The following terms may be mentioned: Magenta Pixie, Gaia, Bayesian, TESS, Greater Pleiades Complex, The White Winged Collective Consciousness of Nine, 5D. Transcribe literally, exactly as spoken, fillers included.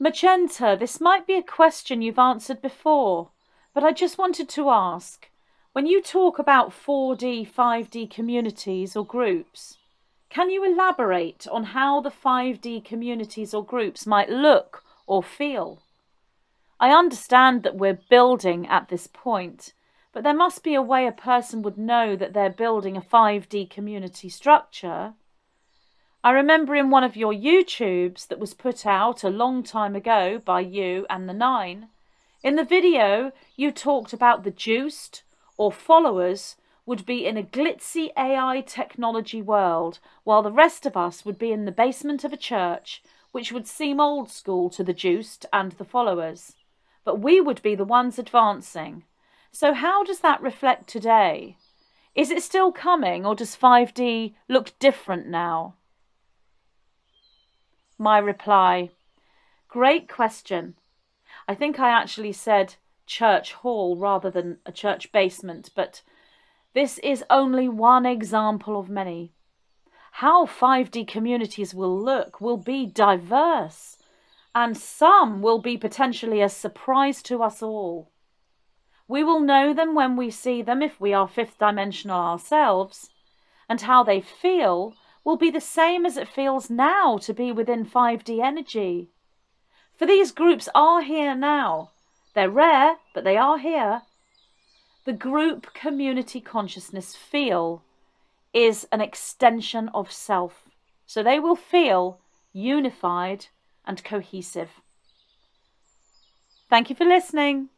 Magenta, this might be a question you've answered before, but I just wanted to ask, when you talk about four D, five D communities or groups, can you elaborate on how the five D communities or groups might look or feel? I understand that we're building at this point, but there must be a way a person would know that they're building a five D community structure. I remember in one of your YouTubes that was put out a long time ago by you and the Nine, in the video you talked about the juiced or followers would be in a glitzy A I technology world, while the rest of us would be in the basement of a church, which would seem old school to the juiced and the followers. But we would be the ones advancing. So how does that reflect today? Is it still coming, or does five D look different now? My reply, great question. I think I actually said church hall rather than a church basement, but this is only one example of many. How five D communities will look will be diverse, and some will be potentially a surprise to us all. We will know them when we see them, if we are fifth dimensional ourselves, and how they feel will be the same as it feels now to be within five D energy. For these groups are here now. They're rare, but they are here. The group community consciousness feel is an extension of self, so they will feel unified and cohesive. Thank you for listening.